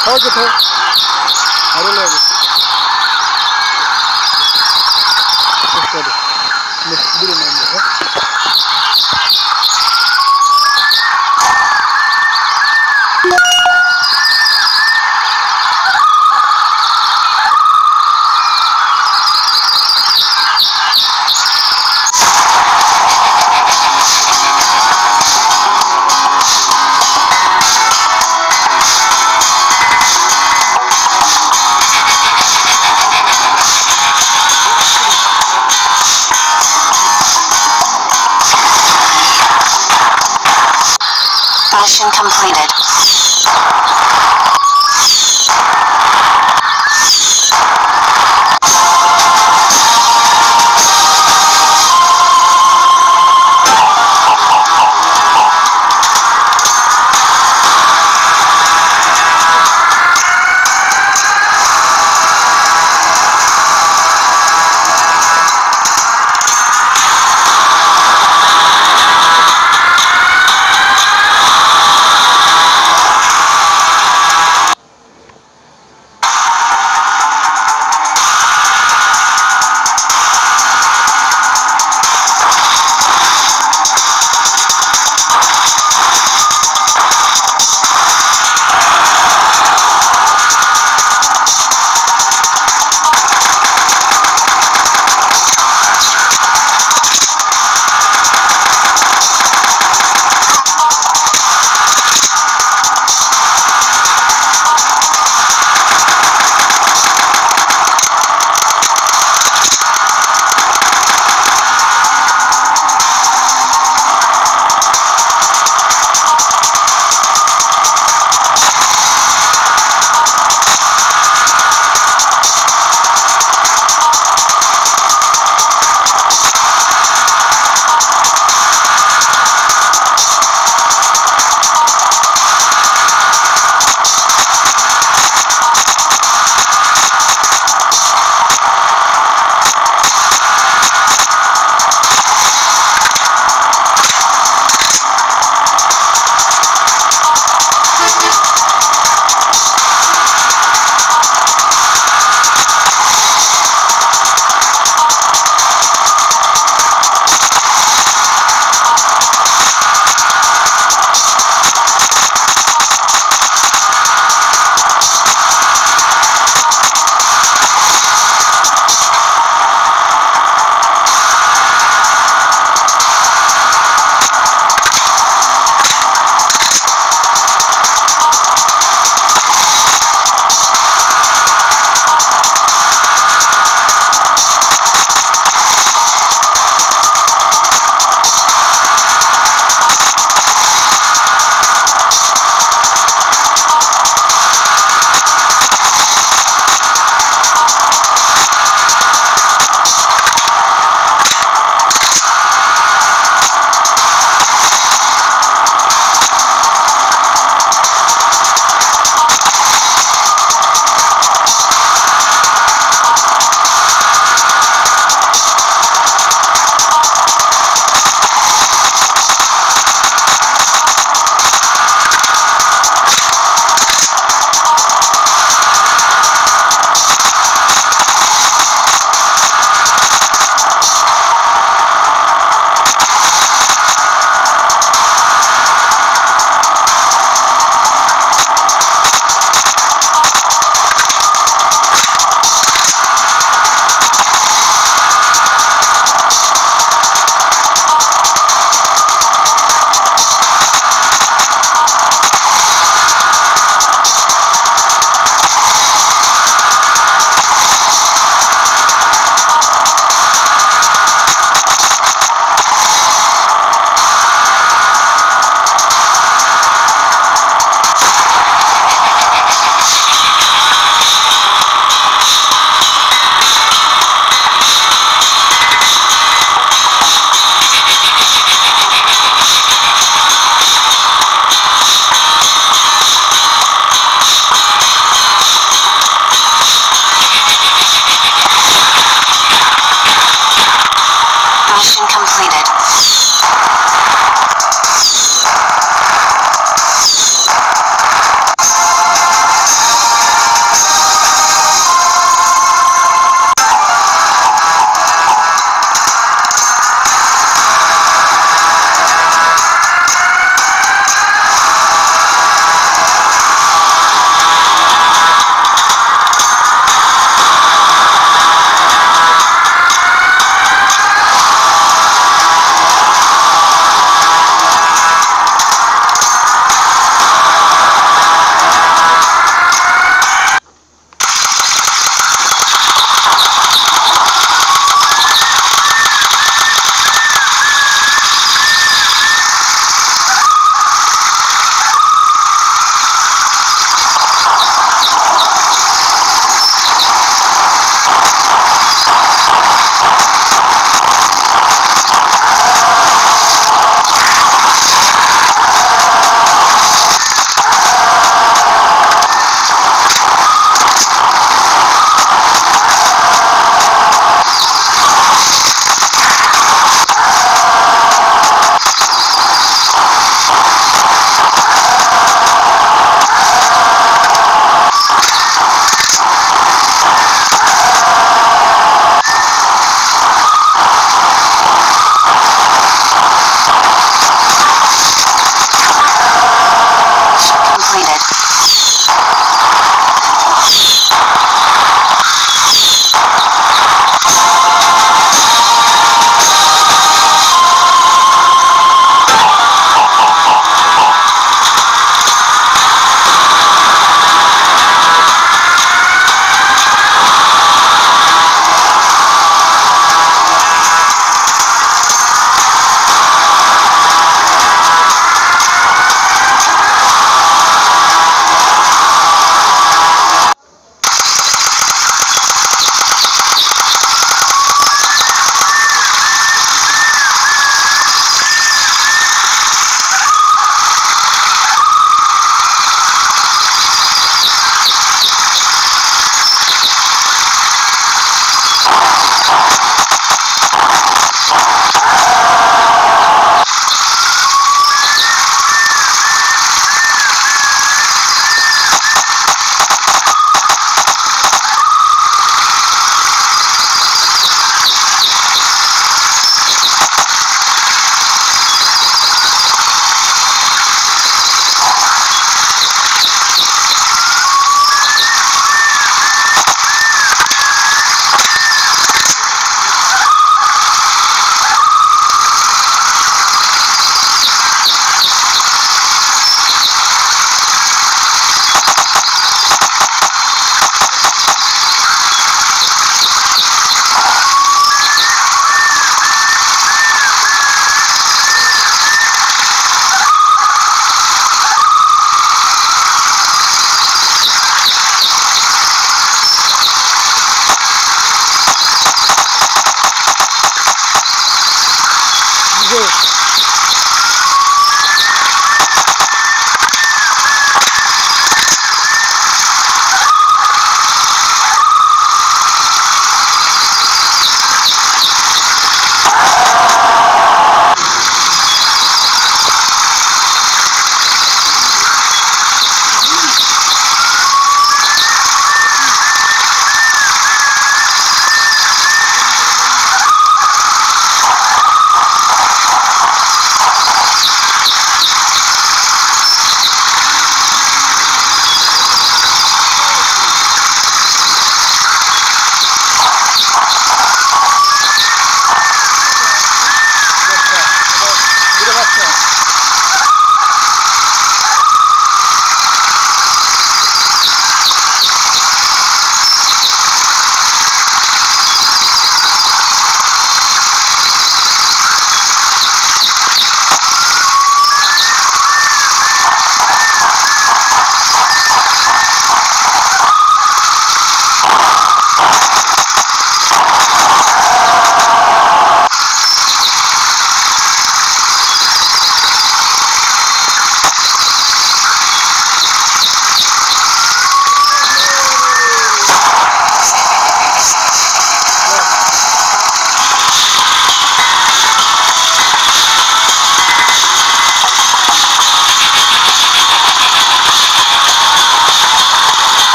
How good? I don't know. Let's do it. Mission completed.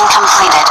Mission completed.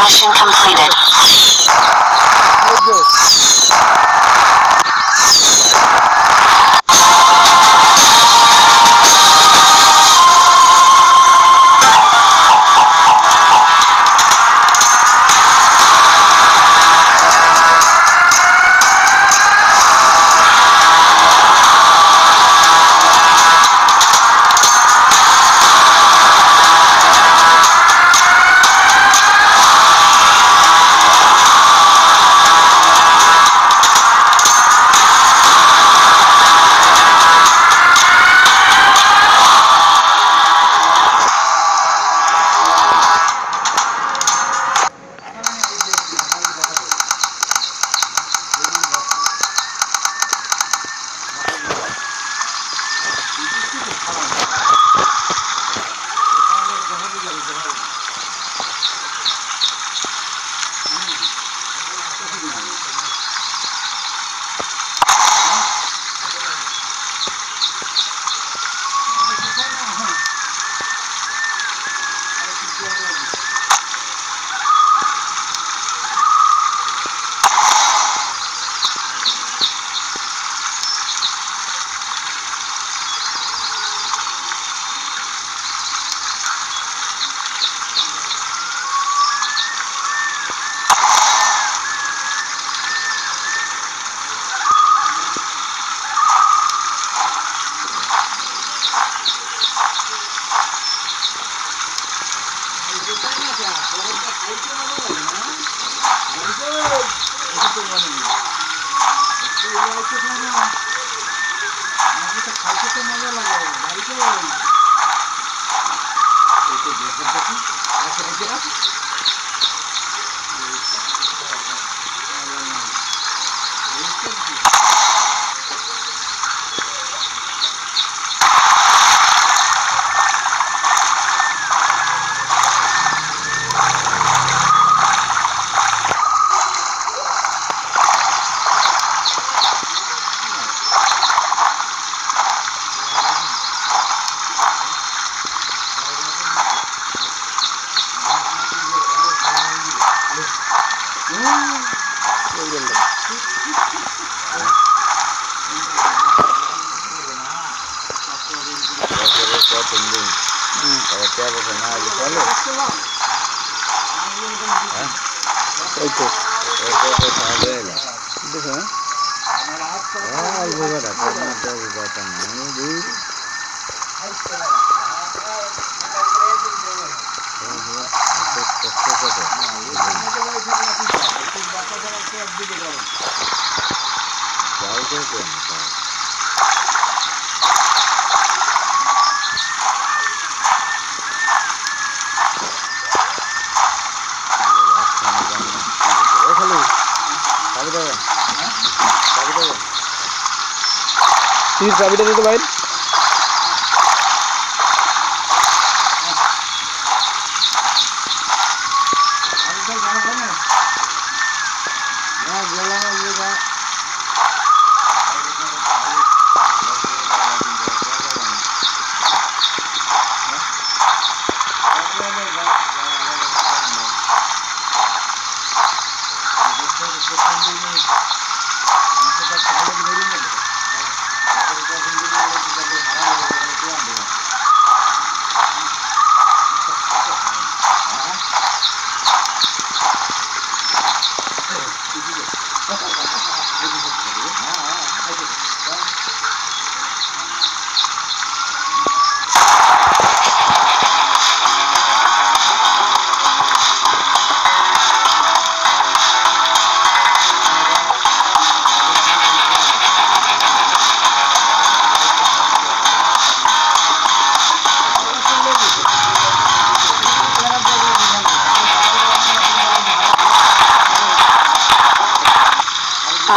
Construction completed.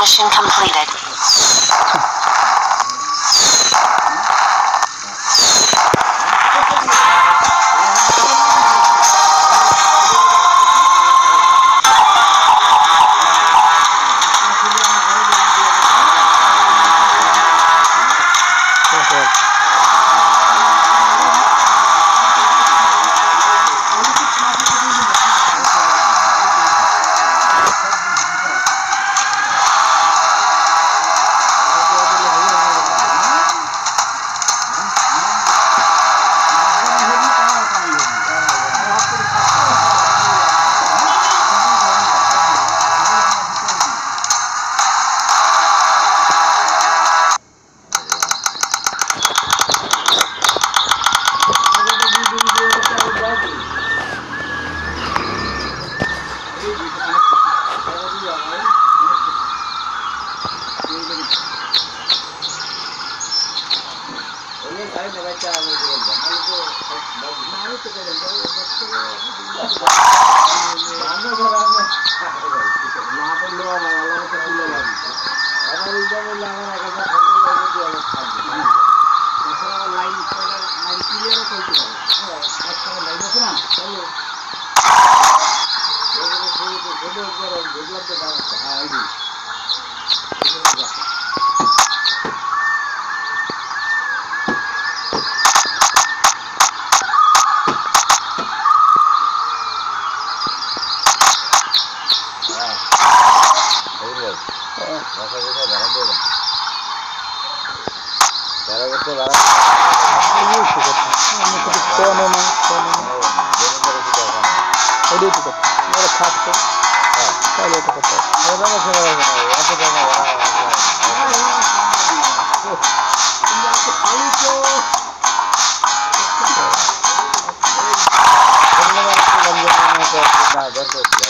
Mission completed.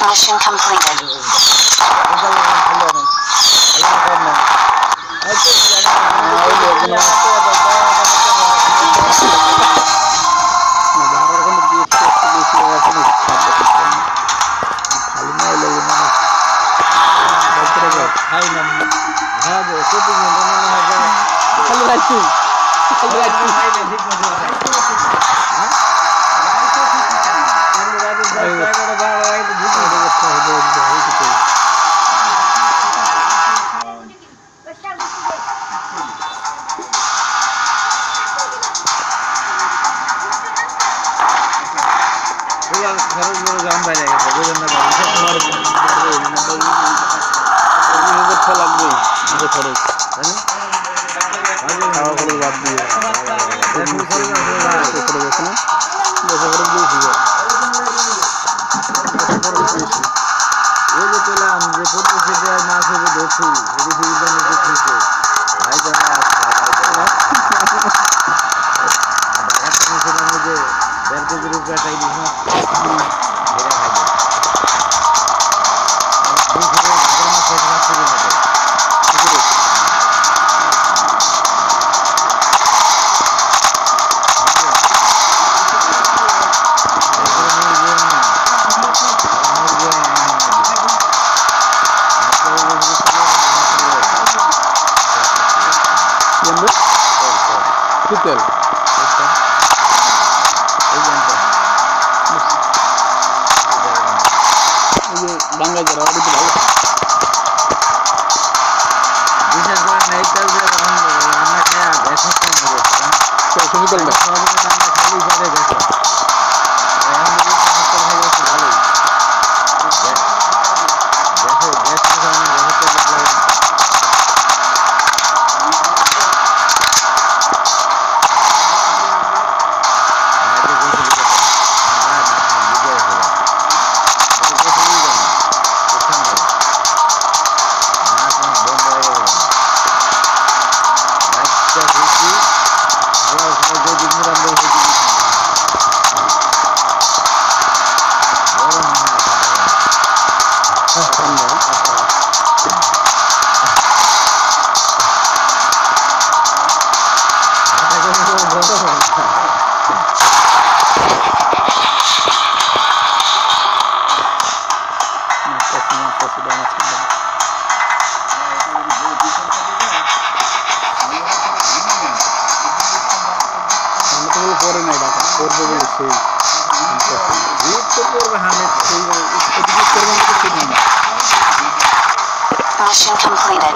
Mission completed. Completed.